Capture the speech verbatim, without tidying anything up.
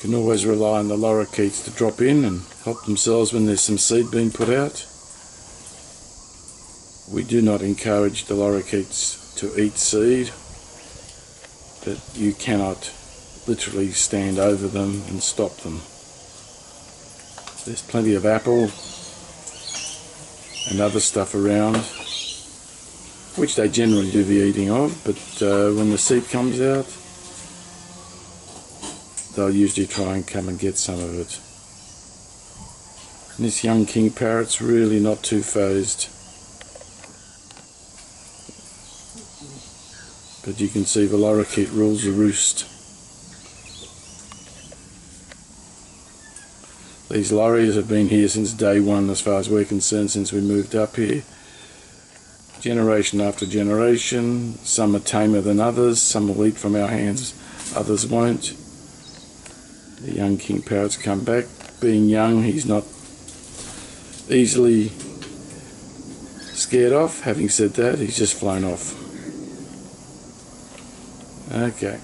can always rely on the lorikeets to drop in and help themselves when there's some seed being put out. We do not encourage the lorikeets to eat seed, but you cannot literally stand over them and stop them. There's plenty of apple and other stuff around, which they generally do the eating of, but uh, when the seed comes out, they'll usually try and come and get some of it. And this young king parrot's really not too phased. But you can see the lorikeet rules the roost. These lories have been here since day one, as far as we're concerned, since we moved up here. Generation after generation. Some are tamer than others, some will eat from our hands, others won't. The young king parrot's come back. Being young, he's not easily scared off. Having said that, he's just flown off. Okay.